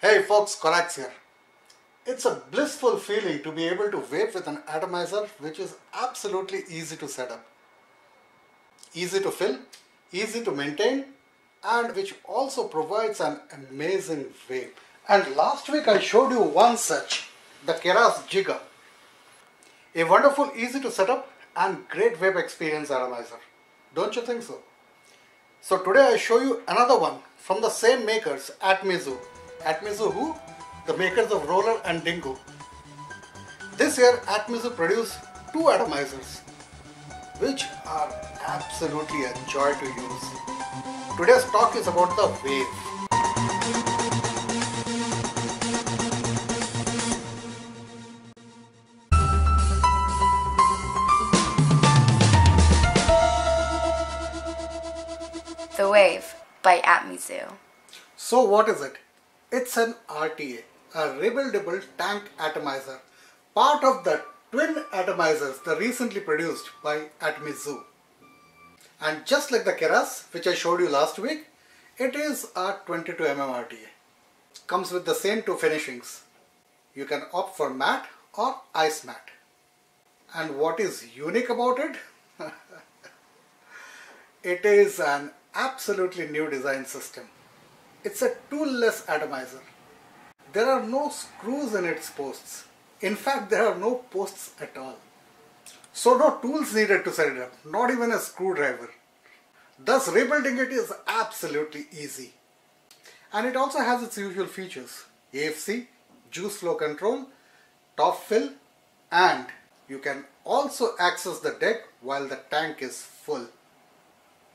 Hey folks, Qorax here. It's a blissful feeling to be able to wave with an atomizer which is absolutely easy to set up, easy to fill, easy to maintain, and which also provides an amazing wave. And last week I showed you one such, the Keras Jigger, a wonderful, easy to set up and great wave experience atomizer. Don't you think so? So today I show you another one from the same makers, Atmizoo. Atmizoo who? The makers of Roller and Dingo. This year Atmizoo produced two atomizers which are absolutely a joy to use. Today's talk is about the Wave. The Wave by Atmizoo. So what is it? It's an RTA, a rebuildable tank atomizer, part of the twin atomizers that recently produced by Atmizoo. And just like the Keras, which I showed you last week, it is a 22mm RTA. Comes with the same two finishings. You can opt for matte or ice matte. And what is unique about it? It is an absolutely new design system. It's a toolless atomizer. There are no screws in its posts. In fact, there are no posts at all. So no tools needed to set it up, not even a screwdriver. Thus rebuilding it is absolutely easy. And it also has its usual features: AFC, juice flow control, top fill, and you can also access the deck while the tank is full.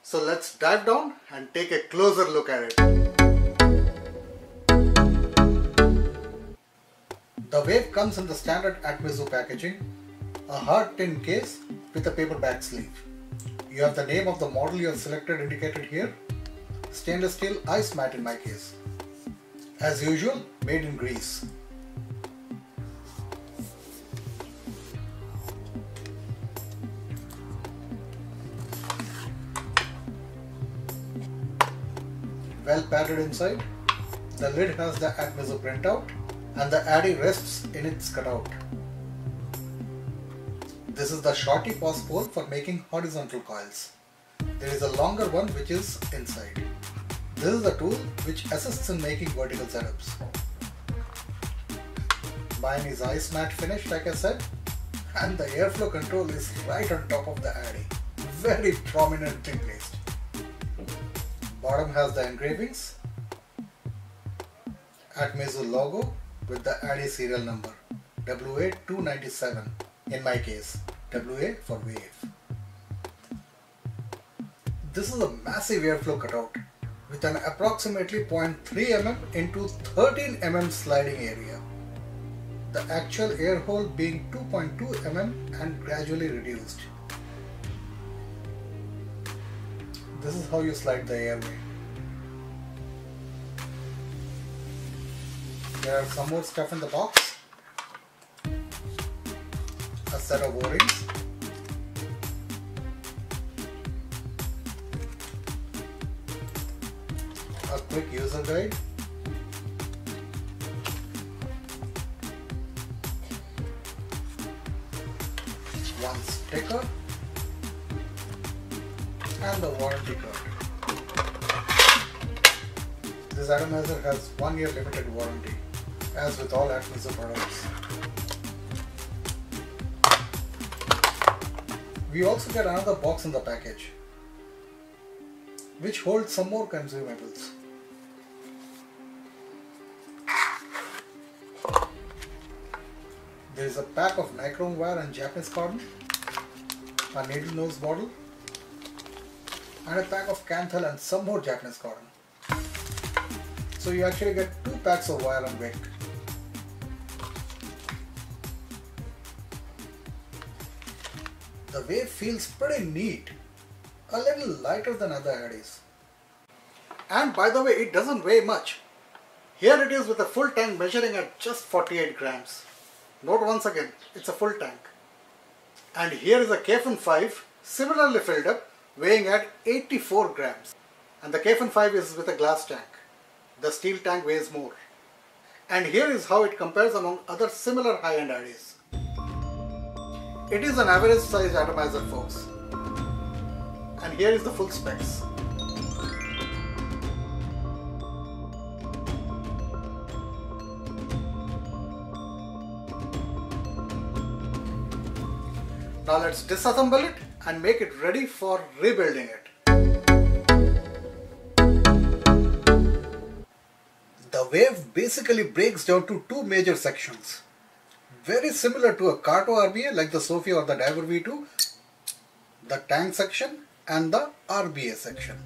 So let's dive down and take a closer look at it. The Wave comes in the standard Atmizoo packaging, a hard tin case with a paper back sleeve. You have the name of the model you have selected indicated here, stainless steel ice mat in my case. As usual, made in Greece. Well padded inside, the lid has the Atmizoo printout, and the Addy rests in its cutout. This is the shorty pause pole for making horizontal coils. There is a longer one which is inside. This is the tool which assists in making vertical setups. Mine is ice matte finish, like I said, and the airflow control is right on top of the Addy, very prominently placed. Bottom has the engravings, Atmizoo logo, with the Addy serial number WA297, in my case WA for Wave. This is a massive airflow cutout with an approximately 0.3mm into 13mm sliding area, the actual air hole being 2.2mm and gradually reduced. This is how you slide the airway. There are some more stuff in the box, a set of O-rings, a quick user guide, one sticker, and the warranty card. This atomizer has 1-year limited warranty, as with all Atmizoo products. We also get another box in the package which holds some more consumables. There is a pack of nichrome wire and Japanese cotton, a needle nose bottle, and a pack of canthal and some more Japanese cotton. So you actually get 2 packs of wire and wick. The Wave feels pretty neat, a little lighter than other Addies. And by the way, it doesn't weigh much. Here it is with a full tank measuring at just 48 grams. Note once again, it's a full tank. And here is a Kayfun 5 similarly filled up, weighing at 84 grams. And the Kayfun 5 is with a glass tank. The steel tank weighs more. And here is how it compares among other similar high-end RDAs. It is an average sized atomizer, folks. And here is the full specs. Now let's disassemble it and make it ready for rebuilding it. The Wave basically breaks down to two major sections. Very similar to a Carto RBA like the Sofia or the Diver V2, the tank section and the RBA section.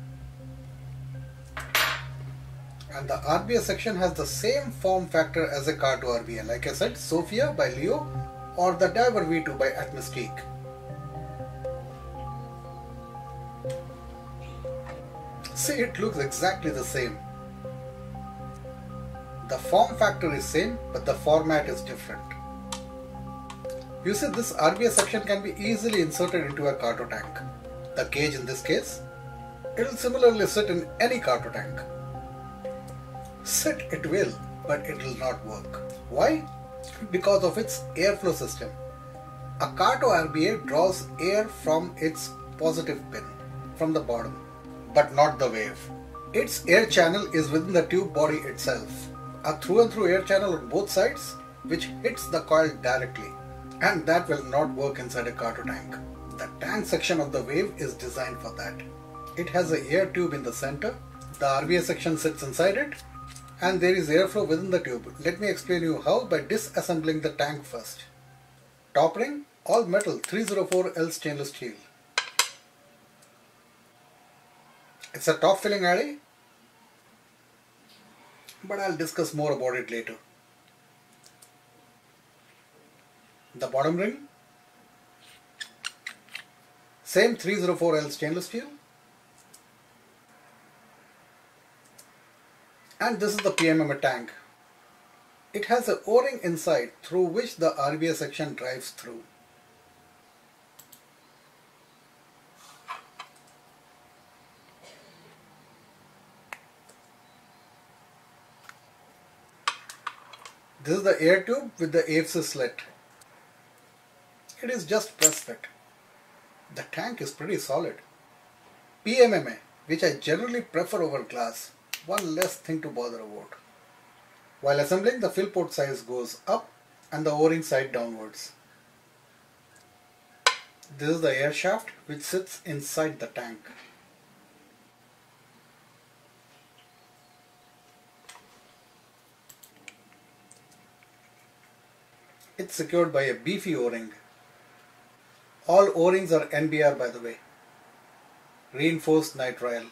And the RBA section has the same form factor as a Carto RBA, like I said, Sofia by Leo or the Diver V2 by Atmostique. See, it looks exactly the same. The form factor is same, but the format is different. You see, this RBA section can be easily inserted into a Carto tank. The cage in this case, it will similarly sit in any Carto tank. Sit it will, but it will not work. Why? Because of its airflow system. A Carto RBA draws air from its positive pin, from the bottom, but not the Wave. Its air channel is within the tube body itself. A through and through air channel on both sides which hits the coil directly, and that will not work inside a Carto tank. The tank section of the Wave is designed for that. It has an air tube in the center, the RBA section sits inside it, and there is airflow within the tube. Let me explain you how by disassembling the tank first. Top ring, all metal 304L stainless steel. It's a top filling RDA, but I'll discuss more about it later. The bottom ring, same 304L stainless steel, and this is the PMMA tank. It has an O-ring inside through which the RBA section drives through. This is the air tube with the AFC slit. It is just press fit. The tank is pretty solid. PMMA, which I generally prefer over glass, one less thing to bother about. While assembling, the fill port size goes up and the O-ring side downwards. This is the air shaft which sits inside the tank. It's secured by a beefy O-ring. All O-rings are NBR, by the way. Reinforced nitrile.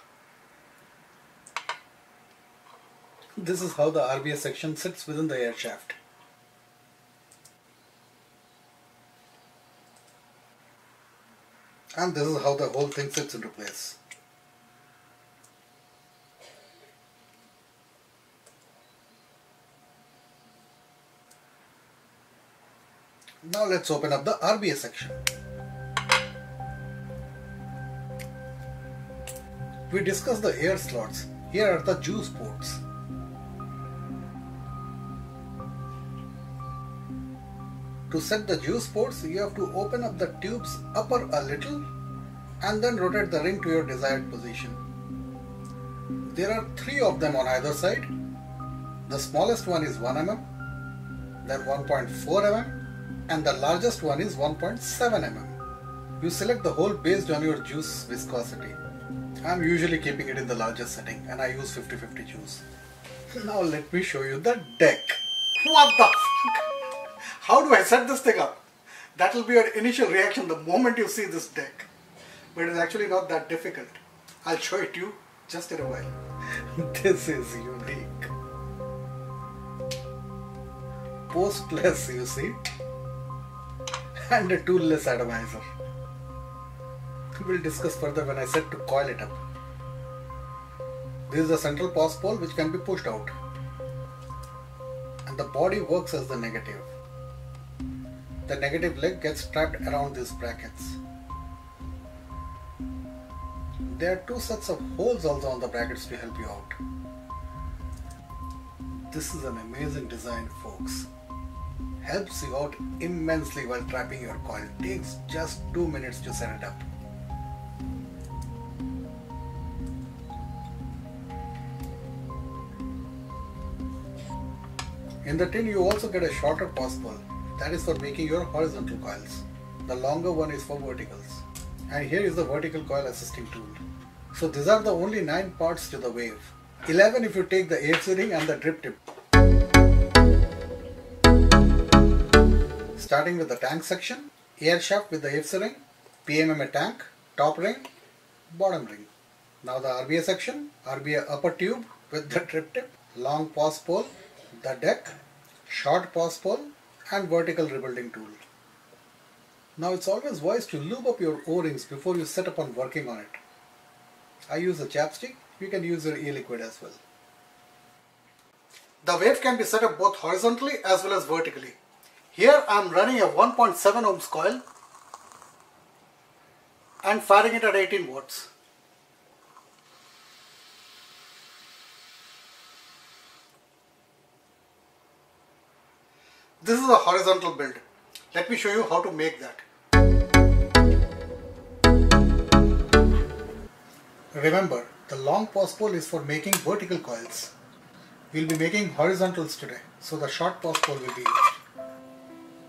This is how the RBA section sits within the air shaft. And this is how the whole thing sits into place. Now let's open up the RBA section. We discussed the air slots. Here are the juice ports. To set the juice ports, you have to open up the tube's upper a little and then rotate the ring to your desired position. There are three of them on either side. The smallest one is 1 mm, then 1.4 mm. And the largest one is 1.7 mm. You select the hole based on your juice viscosity. I'm usually keeping it in the largest setting and I use 50-50 juice. Now let me show you the deck. What the fuck? How do I set this thing up? That will be your initial reaction the moment you see this deck. But it is actually not that difficult. I'll show it to you just in a while. This is unique. Postless, you see. And a toolless atomizer. We'll discuss further when I set to coil it up. This is the central pause pole which can be pushed out. And the body works as the negative. The negative leg gets trapped around these brackets. there are two sets of holes also on the brackets to help you out. This is an amazing design, folks. Helps you out immensely while trapping your coil. Takes just 2 minutes to set it up. In the tin you also get a shorter pass pole, that is for making your horizontal coils. The longer one is for verticals. And here is the vertical coil assisting tool. So these are the only 9 parts to the Wave. 11 if you take the AFC ring and the drip tip. Starting with the tank section, air shaft with the AFC ring, PMMA tank, top ring, bottom ring. Now the RBA section, RBA upper tube with the drip tip, long pause pole, the deck, short pause pole and vertical rebuilding tool. Now it's always wise to lube up your O-rings before you set up on working on it. I use a chapstick, you can use your e-liquid as well. The Wave can be set up both horizontally as well as vertically. Here I am running a 1.7 ohms coil and firing it at 18 watts. This is a horizontal build. Let me show you how to make that. Remember, the long pause pole is for making vertical coils. We'll be making horizontals today, so the short pause pole will be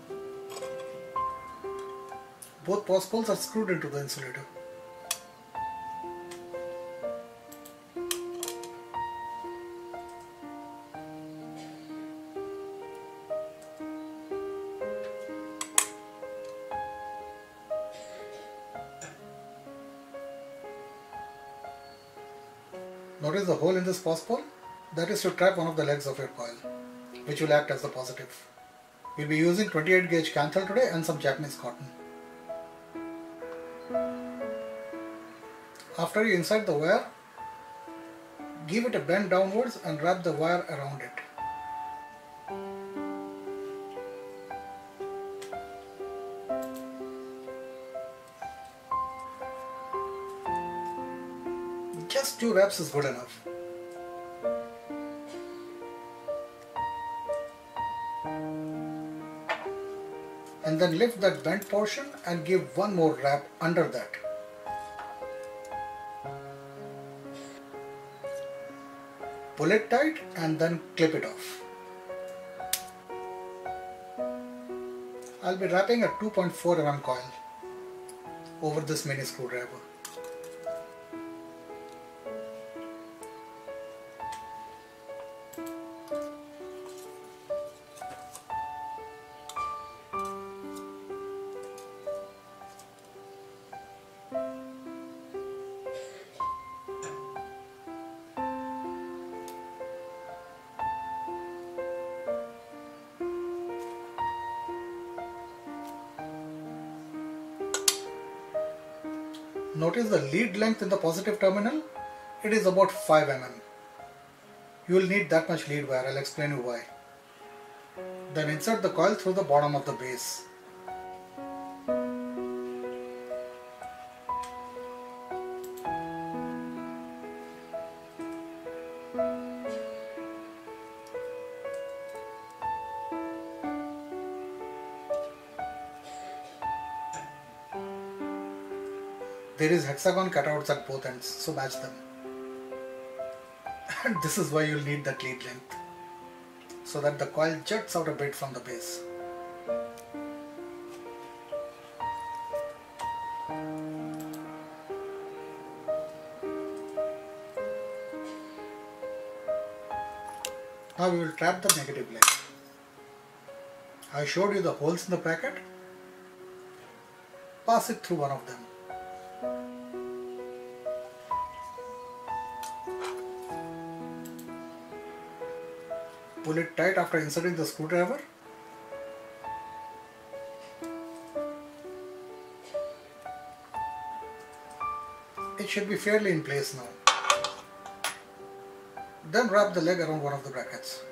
used. Both pause poles are screwed into the insulator. Notice the hole in this pause pole? That is to trap one of the legs of your coil, which will act as the positive. We'll be using 28 gauge canthal today and some Japanese cotton. After you insert the wire, give it a bend downwards and wrap the wire around it. Just 2 wraps is good enough. And then lift that bent portion and give one more wrap under that. Pull it tight and then clip it off. I'll be wrapping a 2.4 mm coil over this mini screwdriver. Notice the lead length in the positive terminal, it is about 5 mm. You will need that much lead wire, I'll explain you why. Then insert the coil through the bottom of the base. There is hexagon cutouts at both ends, so match them. And this is why you'll need that lead length, so that the coil juts out a bit from the base. Now we will trap the negative leg. I showed you the holes in the bracket. Pass it through one of them. Pull it tight after inserting the screwdriver. It should be fairly in place now. Then wrap the leg around one of the brackets.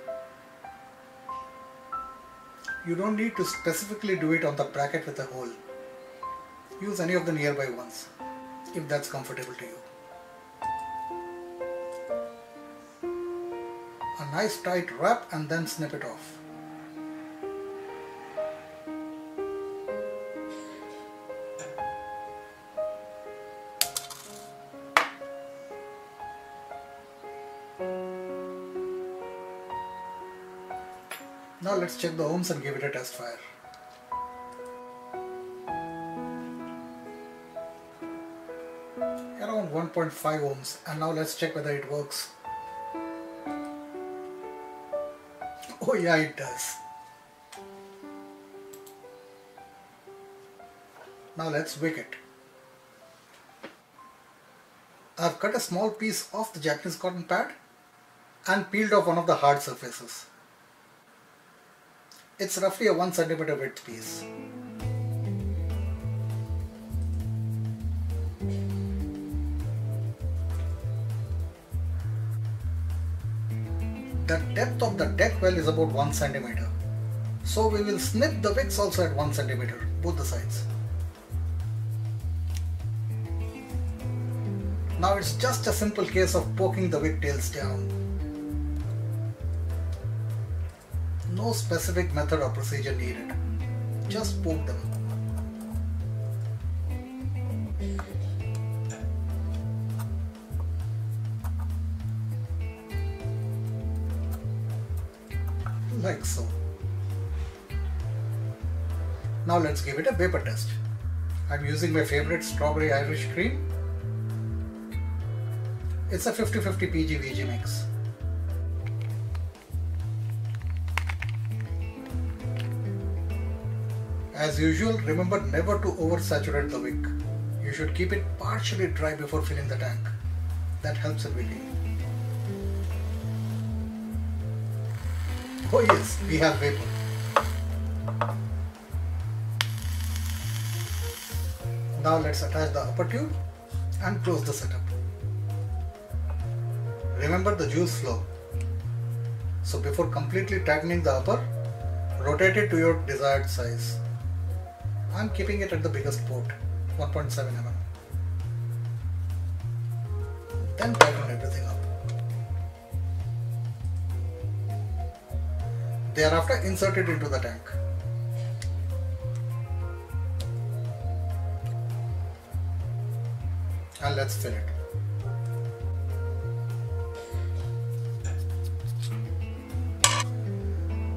You don't need to specifically do it on the bracket with a hole. Use any of the nearby ones if that's comfortable to you. a nice tight wrap and then snip it off. Now let's check the ohms and give it a test fire. Around 1.5 ohms, and now let's check whether it works. Oh yeah, it does. Now let's wick it. I've cut a small piece off the Japanese cotton pad and peeled off one of the hard surfaces. It's roughly a 1 centimeter width piece. The depth of the deck well is about 1 centimeter, so we will snip the wicks also at 1 centimeter, both the sides. Now it's just a simple case of poking the wick tails down. No specific method or procedure needed, just poke them. Like so. Now let's give it a vapor test. I'm using my favorite strawberry Irish cream. It's a 50-50 PG-VG mix. As usual, remember never to oversaturate the wick. You should keep it partially dry before filling the tank. That helps in wicking. Oh yes, we have vapor. Now let's attach the upper tube and close the setup. Remember the juice flow. So before completely tightening the upper, rotate it to your desired size. I'm keeping it at the biggest port, 1.7 mm. Then tighten everything up. Thereafter, insert it into the tank. And let's fill it.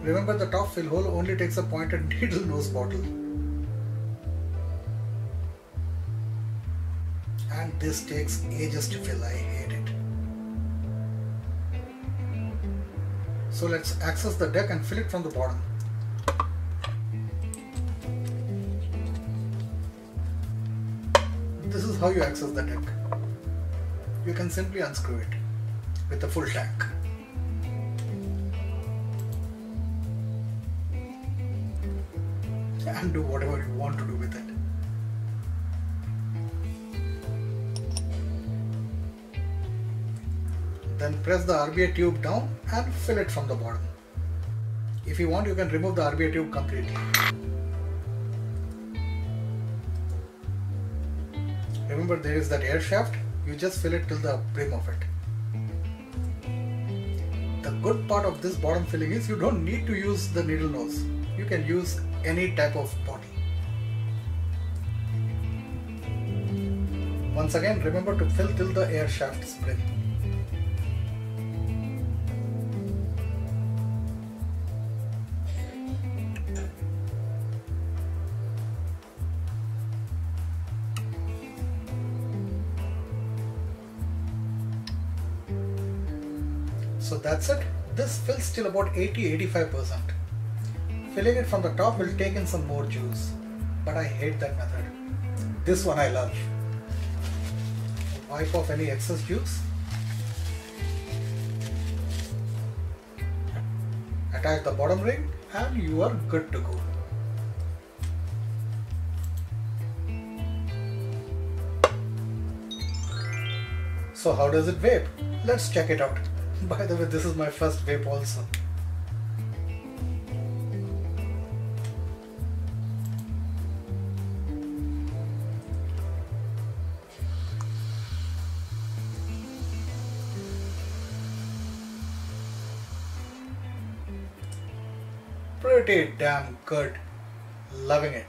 Remember, the top fill hole only takes a pointed needle nose bottle. This takes ages to fill, I hate it. So let's access the deck and fill it from the bottom. This is how you access the deck. You can simply unscrew it with a full tank. And do whatever you want to do with it. Then press the RBA tube down and fill it from the bottom. If you want, you can remove the RBA tube completely. Remember, there is that air shaft, you just fill it till the brim of it. The good part of this bottom filling is you don't need to use the needle nose. You can use any type of bottle. Once again, remember to fill till the air shaft's brim. So that's it. This fills till about 80-85%. Filling it from the top will take in some more juice, but I hate that method. This one I love. Wipe off any excess juice. Attach the bottom ring and you are good to go. So how does it vape? Let's check it out. By the way, this is my first vape also. pretty damn good. Loving it.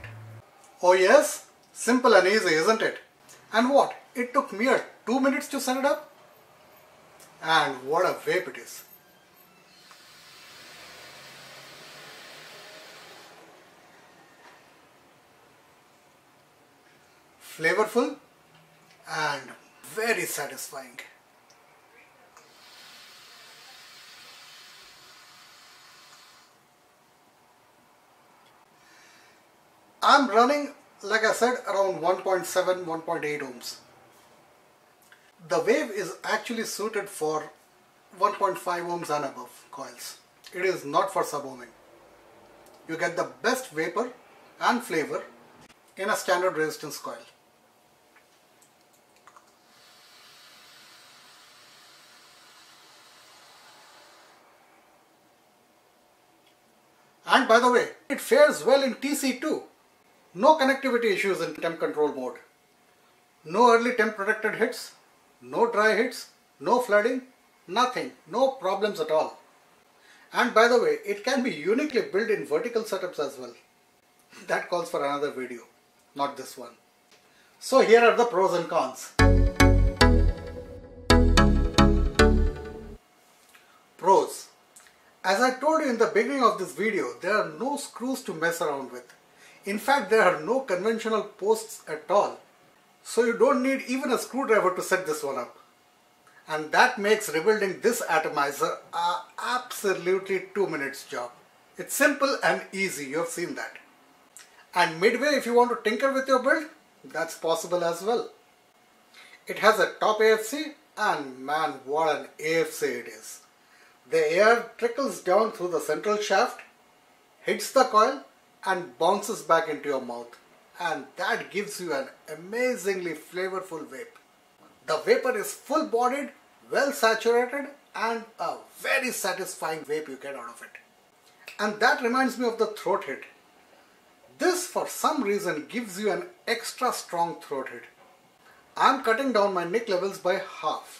Oh yes, simple and easy, isn't it? And what, it took mere 2 minutes to set it up? And what a vape it is. Flavorful and very satisfying. I'm running, like I said, around 1.7, 1.8 ohms. The Wave is actually suited for 1.5 ohms and above coils. It is not for sub-ohming. You get the best vapor and flavor in a standard resistance coil. And by the way, it fares well in TC2. No connectivity issues in temp control mode. No early temp protected hits, no dry hits, no flooding, nothing, no problems at all. And by the way, it can be uniquely built in vertical setups as well. That calls for another video, not this one. So here are the pros and cons. Pros. As I told you in the beginning of this video, there are no screws to mess around with. In fact, there are no conventional posts at all. So you don't need even a screwdriver to set this one up. And that makes rebuilding this atomizer an absolutely 2 minutes job. It's simple and easy, you've seen that. And midway, if you want to tinker with your build, that's possible as well. It has a top AFC and man, what an AFC it is. The air trickles down through the central shaft, hits the coil and bounces back into your mouth, and that gives you an amazingly flavorful vape. The vapor is full bodied, well saturated and a very satisfying vape you get out of it. And that reminds me of the throat hit. This for some reason gives you an extra strong throat hit. I'm cutting down my nic levels by half.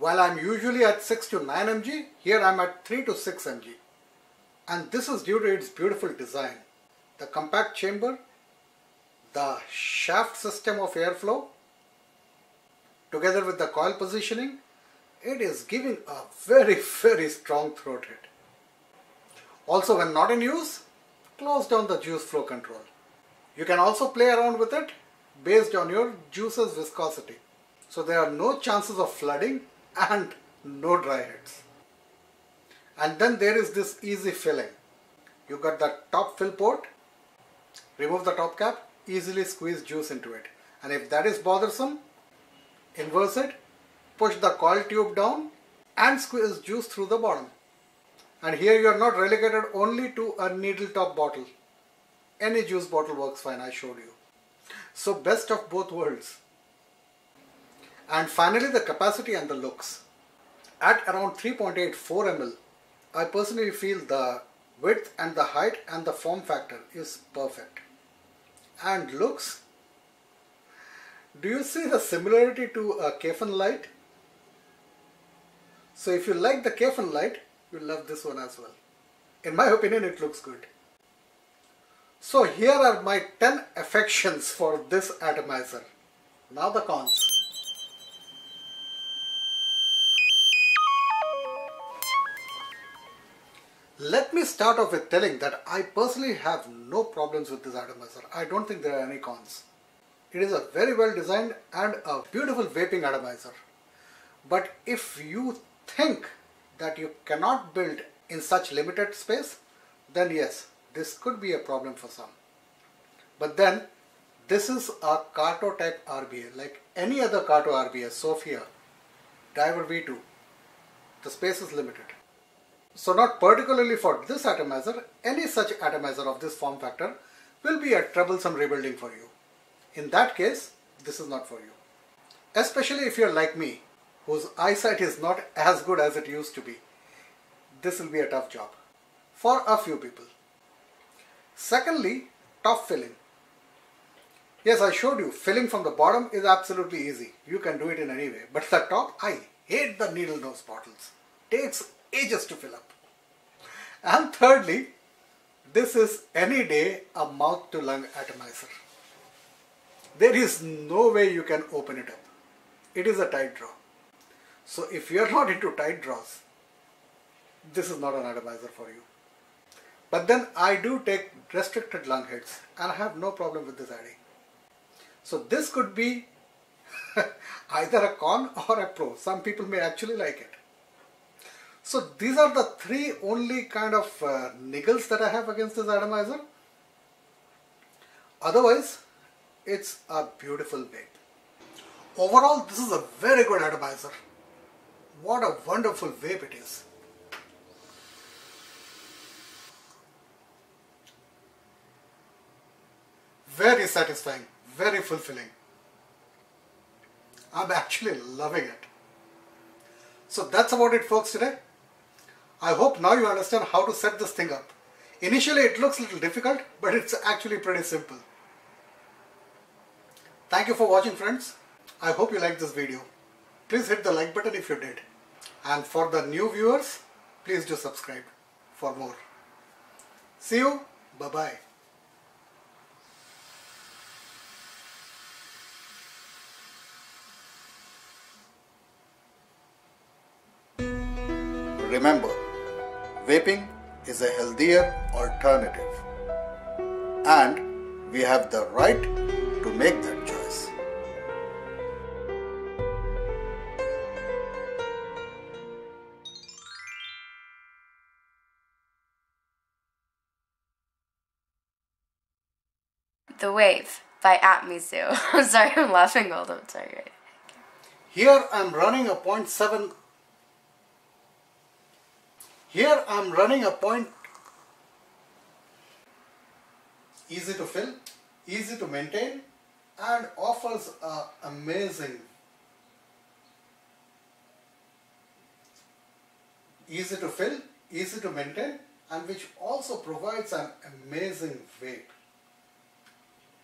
While I'm usually at 6 to 9 mg, here I'm at 3 to 6 mg. And this is due to its beautiful design. The compact chamber, the shaft system of airflow, together with the coil positioning, it is giving a very, very strong throat hit. Also, when not in use, close down the juice flow control. You can also play around with it based on your juice's viscosity. So there are no chances of flooding and no dry hits. And then there is this easy filling. You got the top fill port, remove the top cap, easily squeeze juice into it. And if that is bothersome, inverse it, push the coil tube down and squeeze juice through the bottom. And here you are not relegated only to a needle top bottle. Any juice bottle works fine, I showed you. So best of both worlds. And finally, the capacity and the looks. At around 3.84 ml, I personally feel the width and the height and the form factor is perfect. And looks? Do you see the similarity to a Kayfun Lite? So if you like the Kayfun Lite, you'll love this one as well. In my opinion, it looks good. So here are my 10 affections for this atomizer. Now the cons. Let me start off with telling that I personally have no problems with this atomizer. I don't think there are any cons. It is a very well designed and a beautiful vaping atomizer. But if you think that you cannot build in such limited space, then yes, this could be a problem for some. But then, this is a Carto type RBA, like any other Carto RBA, Sofia, Diver V2. The space is limited. So not particularly for this atomizer, any such atomizer of this form factor will be a troublesome rebuilding for you. In that case, this is not for you. Especially if you're like me, whose eyesight is not as good as it used to be. This will be a tough job for a few people. Secondly, top filling. Yes, I showed you, filling from the bottom is absolutely easy. You can do it in any way. But the top, I hate the needle nose bottles. Takes ages to fill up. And thirdly, This is any day a mouth to lung atomizer. There is no way you can open it up. It is a tight draw. So if you are not into tight draws, this is not an atomizer for you. But then I do take restricted lung hits and I have no problem with this adding. So this could be either a con or a pro. Some people may actually like it. So these are the three only kind of niggles that I have against this atomizer. Otherwise, it's a beautiful bait. Overall, this is a very good atomizer. What a wonderful vape it is. Very satisfying, very fulfilling. I'm actually loving it. So that's about it, folks, today. I hope now you understand how to set this thing up. Initially it looks a little difficult, but it's actually pretty simple. Thank you for watching, friends. I hope you liked this video. Please hit the like button if you did. And for the new viewers, please do subscribe for more. See you. Bye-bye. Remember, vaping is a healthier alternative, and we have the right to make that choice. The Wave by Atmizoo. I'm sorry, I'm laughing all the time. Here I'm running a 0.7. Here I'm running a point, easy to fill, easy to maintain, and offers an amazing, easy to fill, easy to maintain, and which also provides an amazing vape.